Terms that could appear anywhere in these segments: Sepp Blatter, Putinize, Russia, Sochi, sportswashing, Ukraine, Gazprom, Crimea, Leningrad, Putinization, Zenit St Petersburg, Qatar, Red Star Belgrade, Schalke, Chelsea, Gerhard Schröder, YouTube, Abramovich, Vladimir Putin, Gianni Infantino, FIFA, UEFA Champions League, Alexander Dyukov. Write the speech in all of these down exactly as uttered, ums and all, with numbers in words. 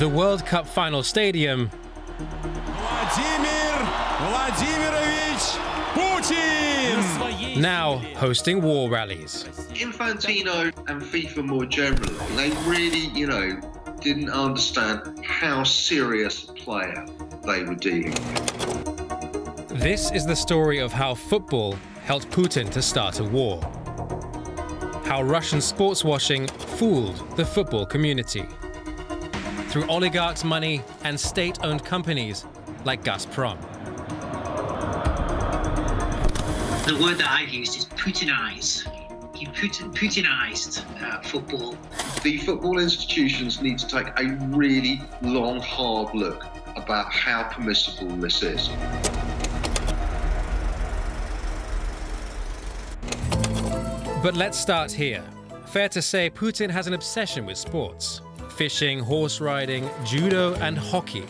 the World Cup final stadium. Vladimir Vladimirovich Putin! Now hosting war rallies. Infantino and FIFA more generally, they really, you know, didn't understand how serious a player they were dealing with. This is the story of how football helped Putin to start a war. How Russian sports washing fooled the football community. Through oligarchs' money and state-owned companies like Gazprom. The word that I've used is Putinize. He Putin, Putinized uh, football. The football institutions need to take a really long, hard look about how permissible this is. But let's start here. Fair to say Putin has an obsession with sports. Fishing, horse riding, judo and hockey.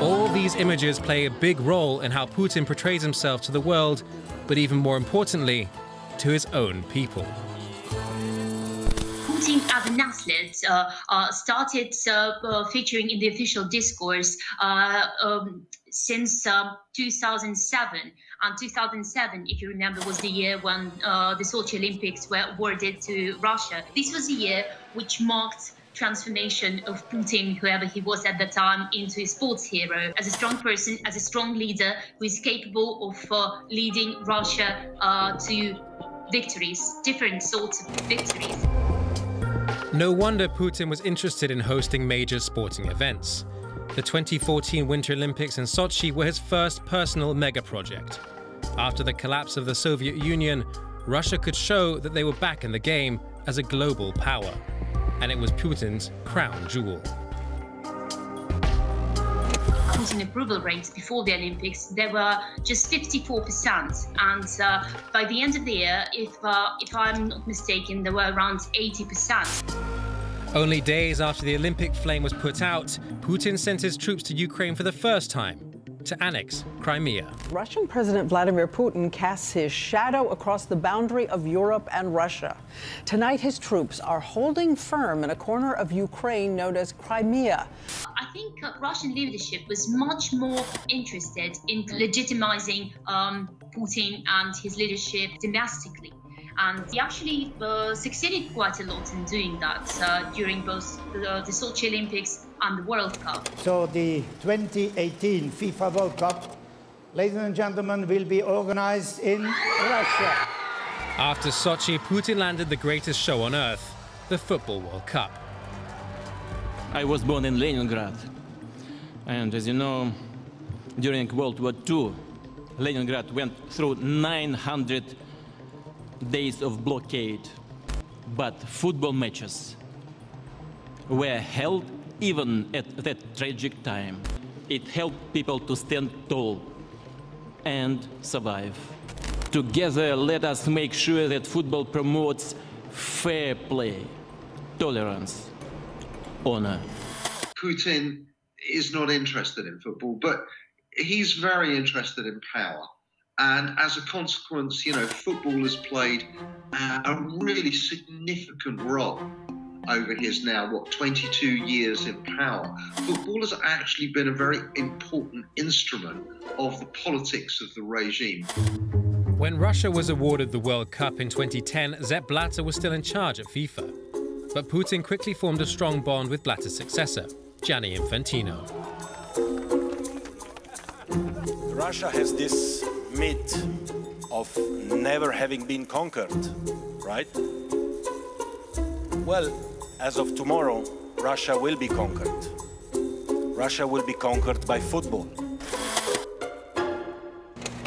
All these images play a big role in how Putin portrays himself to the world, but even more importantly, to his own people. Putin's Avnaslet uh, uh, started uh, uh, featuring in the official discourse uh, um, since uh, two thousand seven. And two thousand seven, if you remember, was the year when uh, the Sochi Olympics were awarded to Russia. This was the year which marked transformation of Putin, whoever he was at the time, into a sports hero, as a strong person, as a strong leader who is capable of uh, leading Russia uh, to victories, different sorts of victories. No wonder Putin was interested in hosting major sporting events. The twenty fourteen Winter Olympics in Sochi were his first personal mega-project. After the collapse of the Soviet Union, Russia could show that they were back in the game as a global power. And it was Putin's crown jewel. Putin approval rates before the Olympics, they were just fifty-four percent. And uh, by the end of the year, if, uh, if I'm not mistaken, there were around eighty percent. Only days after the Olympic flame was put out, Putin sent his troops to Ukraine for the first time, to annex Crimea. Russian President Vladimir Putin casts his shadow across the boundary of Europe and Russia. Tonight, his troops are holding firm in a corner of Ukraine known as Crimea. I think uh, Russian leadership was much more interested in legitimizing um, Putin and his leadership domestically. And he actually uh, succeeded quite a lot in doing that uh, during both the, the Sochi Olympics and the World Cup. So the twenty eighteen FIFA World Cup, ladies and gentlemen, will be organized in Russia. After Sochi, Putin landed the greatest show on earth, the Football World Cup. I was born in Leningrad. And as you know, during World War Two, Leningrad went through nine hundred days of blockade, but football matches were held even at that tragic time. It helped people to stand tall and survive. Together, let us make sure that football promotes fair play, tolerance, honor. Putin is not interested in football, but he's very interested in power. And as a consequence, you know, football has played uh, a really significant role over his now, what, twenty-two years in power. Football has actually been a very important instrument of the politics of the regime. When Russia was awarded the World Cup in twenty ten, Sepp Blatter was still in charge at FIFA. But Putin quickly formed a strong bond with Blatter's successor, Gianni Infantino. Russia has this myth of never having been conquered, right? Well, as of tomorrow, Russia will be conquered. Russia will be conquered by football.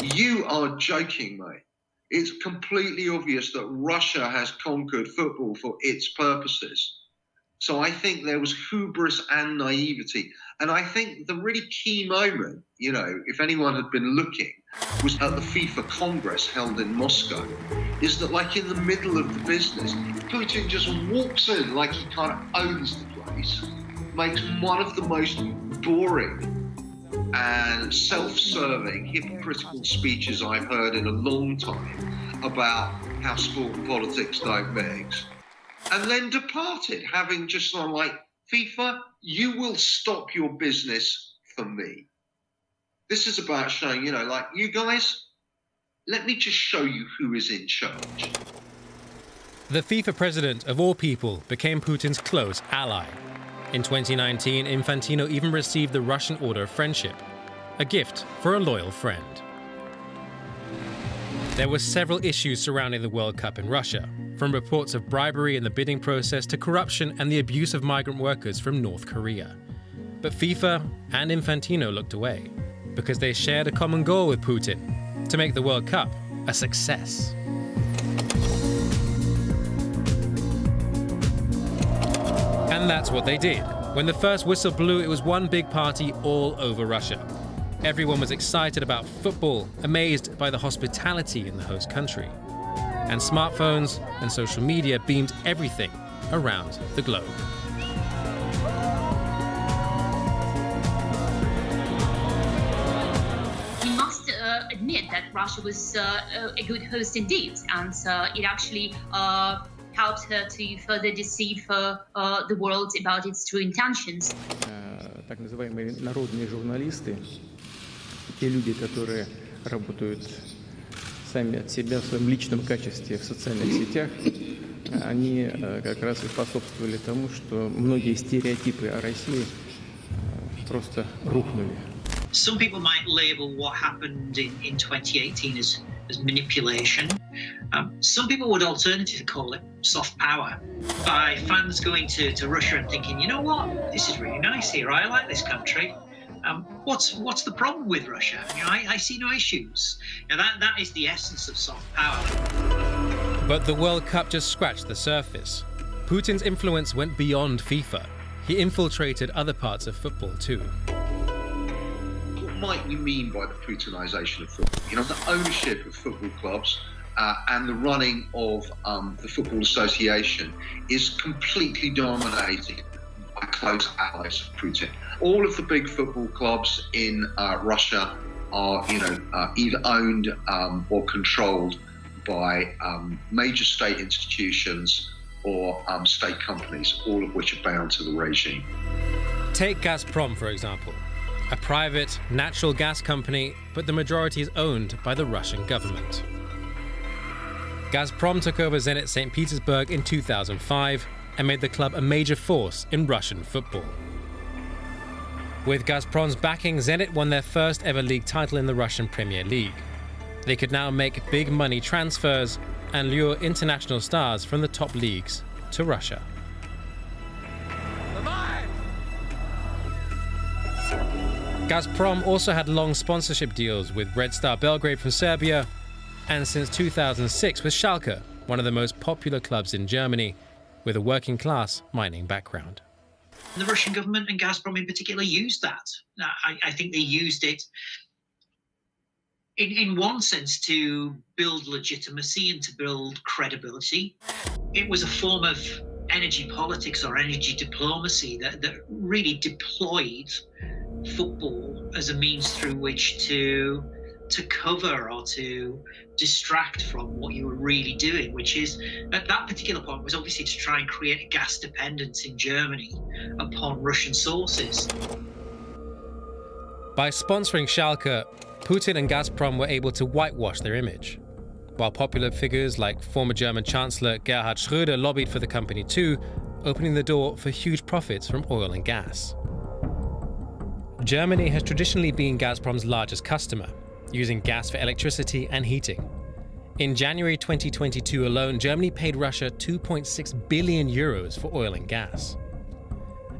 You are joking, mate. It's completely obvious that Russia has conquered football for its purposes. So I think there was hubris and naivety. And I think the really key moment, you know, if anyone had been looking, was at the FIFA Congress held in Moscow, is that, like, in the middle of the business, Putin just walks in like he kind of owns the place, makes one of the most boring and self-serving, hypocritical speeches I've heard in a long time about how sport and politics don't mix, and then departed, having just, like, FIFA, you will stop your business for me. This is about showing, you know, like, you guys, let me just show you who is in charge. The FIFA president, of all people, became Putin's close ally. In twenty nineteen, Infantino even received the Russian Order of Friendship, a gift for a loyal friend. There were several issues surrounding the World Cup in Russia, from reports of bribery in the bidding process to corruption and the abuse of migrant workers from North Korea. But FIFA and Infantino looked away, because they shared a common goal with Putin, to make the World Cup a success. And that's what they did. When the first whistle blew, it was one big party all over Russia. Everyone was excited about football, amazed by the hospitality in the host country. And smartphones and social media beamed everything around the globe. We must uh, admit that Russia was uh, a good host indeed, and uh, it actually uh, helped her to further deceive uh, uh, the world about its true intentions. Так называемые народные журналисты, те люди, которые работают сами от себя в своем личном качестве в социальных сетях, они как раз и способствовали тому, что многие стереотипы о России просто рухнули. Some people might label what happened in, in twenty eighteen as, as manipulation. Um, some people would alternatively call it soft power, by fans going to, to Russia and thinking, you know what, this is really nice here, I like this country. Um, what's, what's the problem with Russia? You know, I, I see no issues. Now that, that is the essence of soft power. But the World Cup just scratched the surface. Putin's influence went beyond FIFA. He infiltrated other parts of football too. What might you mean by the Putinization of football? You know, the ownership of football clubs Uh, and the running of um, the Football Association is completely dominated by close allies of Putin. All of the big football clubs in uh, Russia are, you know, uh, either owned um, or controlled by um, major state institutions or um, state companies, all of which are bound to the regime. Take Gazprom, for example, a private natural gas company, but the majority is owned by the Russian government. Gazprom took over Zenit St Petersburg in two thousand five and made the club a major force in Russian football. With Gazprom's backing, Zenit won their first ever league title in the Russian Premier League. They could now make big money transfers and lure international stars from the top leagues to Russia. Gazprom also had long sponsorship deals with Red Star Belgrade from Serbia, and since two thousand six with Schalke, one of the most popular clubs in Germany, with a working-class mining background. The Russian government and Gazprom in particular used that. Now, I, I think they used it in, in one sense to build legitimacy and to build credibility. It was a form of energy politics or energy diplomacy that, that really deployed football as a means through which to to cover or to distract from what you were really doing, which is, at that particular point, was obviously to try and create a gas dependence in Germany upon Russian sources. By sponsoring Schalke, Putin and Gazprom were able to whitewash their image. While popular figures like former German Chancellor Gerhard Schröder lobbied for the company too, opening the door for huge profits from oil and gas. Germany has traditionally been Gazprom's largest customer, using gas for electricity and heating. In January twenty twenty-two alone, Germany paid Russia two point six billion euros for oil and gas.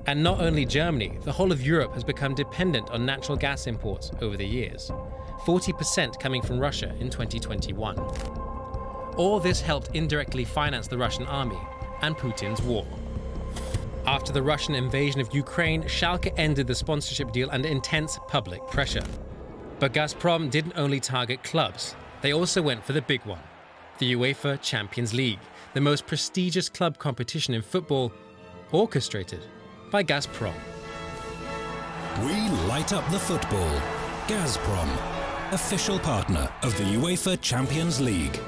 And not only Germany, the whole of Europe has become dependent on natural gas imports over the years, forty percent coming from Russia in twenty twenty-one. All this helped indirectly finance the Russian army and Putin's war. After the Russian invasion of Ukraine, Schalke ended the sponsorship deal under intense public pressure. But Gazprom didn't only target clubs, they also went for the big one, the UEFA Champions League, the most prestigious club competition in football, orchestrated by Gazprom. We light up the football. Gazprom, official partner of the UEFA Champions League.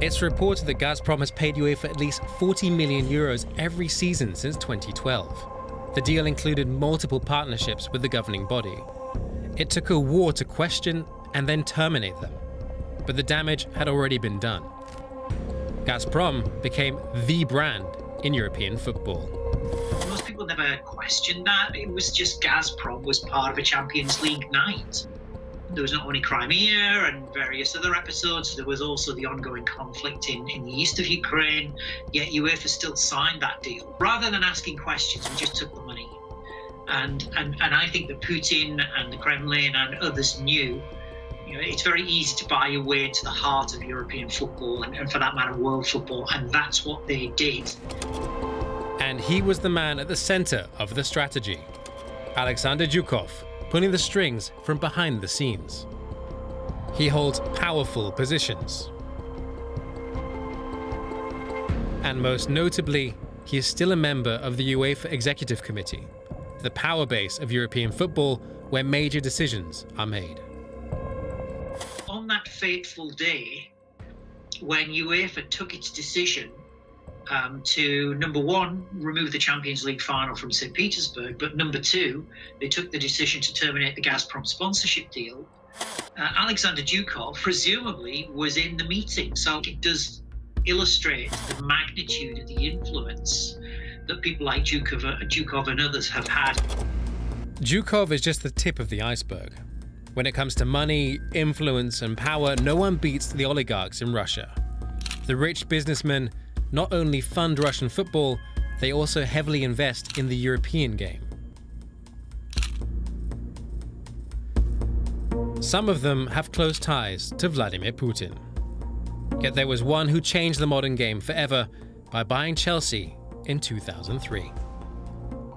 It's reported that Gazprom has paid UEFA at least forty million euros every season since twenty twelve. The deal included multiple partnerships with the governing body. It took a war to question and then terminate them, but the damage had already been done. Gazprom became the brand in European football. Most people never questioned that. It was just Gazprom was part of a Champions League night. There was not only Crimea and various other episodes, there was also the ongoing conflict in, in the east of Ukraine, yet UEFA still signed that deal. Rather than asking questions, we just took the money. And, and, and I think that Putin and the Kremlin and others knew, you know, it's very easy to buy your way to the heart of European football and, and for that matter, world football, and that's what they did. And he was the man at the centre of the strategy, Alexander Dyukov, pulling the strings from behind the scenes. He holds powerful positions. And most notably, he is still a member of the UEFA Executive Committee, the power base of European football where major decisions are made. On that fateful day, when UEFA took its decision Um, to, number one, remove the Champions League final from St Petersburg, but number two, they took the decision to terminate the Gazprom sponsorship deal. Uh, Alexander Dyukov, presumably, was in the meeting, so it does illustrate the magnitude of the influence that people like Dyukov, Dyukov and others have had. Dyukov is just the tip of the iceberg. When it comes to money, influence and power, no one beats the oligarchs in Russia. The rich businessmen not only fund Russian football, they also heavily invest in the European game. Some of them have close ties to Vladimir Putin. Yet there was one who changed the modern game forever by buying Chelsea in two thousand three.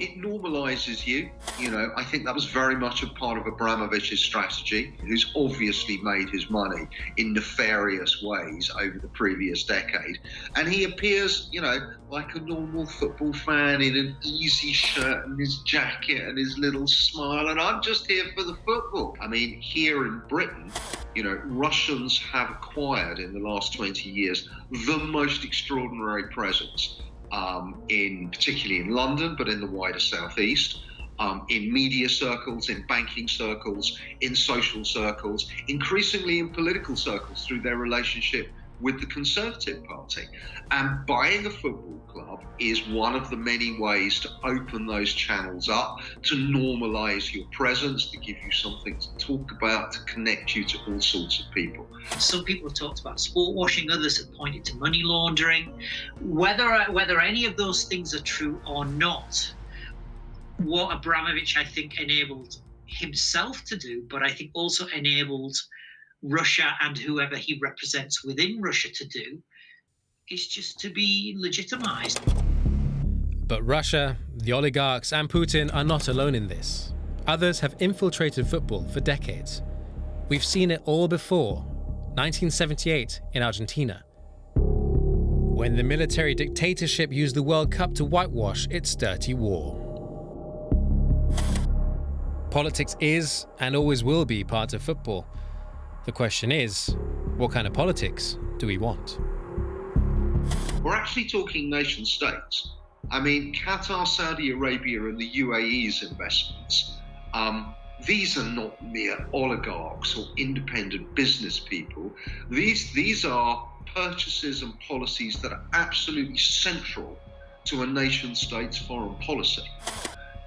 It normalises you, you know, I think that was very much a part of Abramovich's strategy, who's obviously made his money in nefarious ways over the previous decade. And he appears, you know, like a normal football fan in an easy shirt and his jacket and his little smile, and I'm just here for the football. I mean, here in Britain, you know, Russians have acquired in the last twenty years the most extraordinary presence. Um, in particularly in London, but in the wider southeast, um, in media circles, in banking circles, in social circles, increasingly in political circles through their relationship with the Conservative Party. And buying a football club is one of the many ways to open those channels up, to normalise your presence, to give you something to talk about, to connect you to all sorts of people. Some people have talked about sport washing, others have pointed to money laundering. Whether, whether any of those things are true or not, what Abramovich, I think, enabled himself to do, but I think also enabled Russia and whoever he represents within Russia to do, is just to be legitimised. But Russia, the oligarchs and Putin are not alone in this. Others have infiltrated football for decades. We've seen it all before, nineteen seventy-eight in Argentina, when the military dictatorship used the World Cup to whitewash its dirty war. Politics is and always will be part of football. The question is, what kind of politics do we want? We're actually talking nation states. I mean, Qatar, Saudi Arabia and the U A E's investments, um, these are not mere oligarchs or independent business people. These, these are purchases and policies that are absolutely central to a nation state's foreign policy.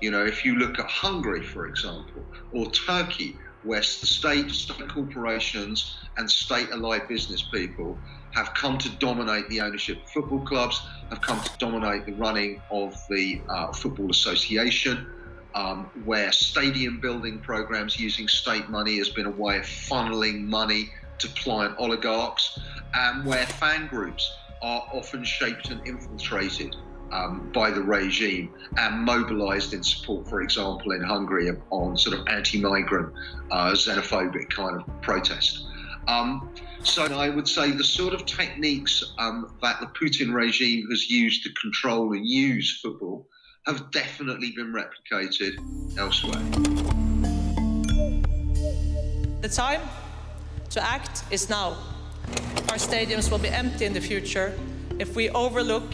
You know, if you look at Hungary, for example, or Turkey, where state, state corporations and state-allied business people have come to dominate the ownership of football clubs, have come to dominate the running of the uh, Football Association, um, where stadium building programs using state money has been a way of funneling money to pliant oligarchs, and where fan groups are often shaped and infiltrated Um, by the regime and mobilised in support, for example, in Hungary on sort of anti-migrant, uh, xenophobic kind of protest. Um, so I would say the sort of techniques um, that the Putin regime has used to control and use football have definitely been replicated elsewhere. The time to act is now. Our stadiums will be empty in the future if we overlook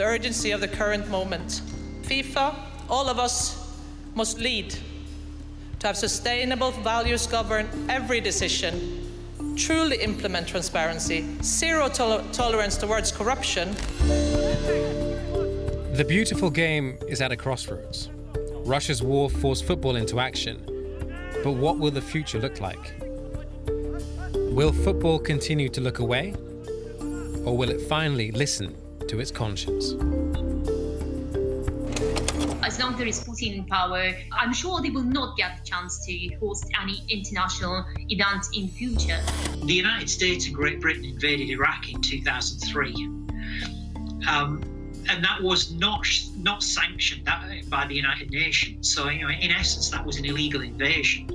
the urgency of the current moment. FIFA all of us must lead to have sustainable values govern every decision, truly implement transparency, zero to- tolerance towards corruption. The beautiful game is at a crossroads. Russia's war forced football into action. But what will the future look like? Will football continue to look away? Or will it finally listen to its conscience? As long as there is Putin in power, I'm sure they will not get the chance to host any international event in the future. The United States and Great Britain invaded Iraq in two thousand three. Um, and that was not not sanctioned that, by the United Nations. So, you know, in essence, that was an illegal invasion.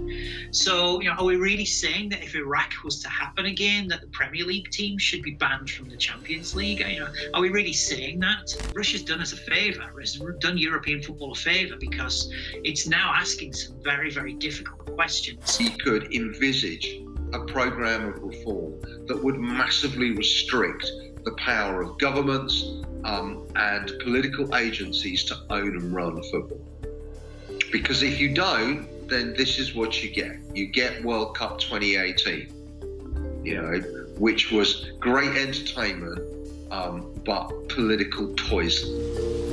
So, you know, are we really saying that if Iraq was to happen again, that the Premier League team should be banned from the Champions League? You know, are we really saying that? Russia's done us a favour. It's done European football a favour because it's now asking some very, very difficult questions. He could envisage a programme of reform that would massively restrict the power of governments um, and political agencies to own and run football. Because if you don't, then this is what you get. You get World Cup twenty eighteen, you know, which was great entertainment, um, but political poison.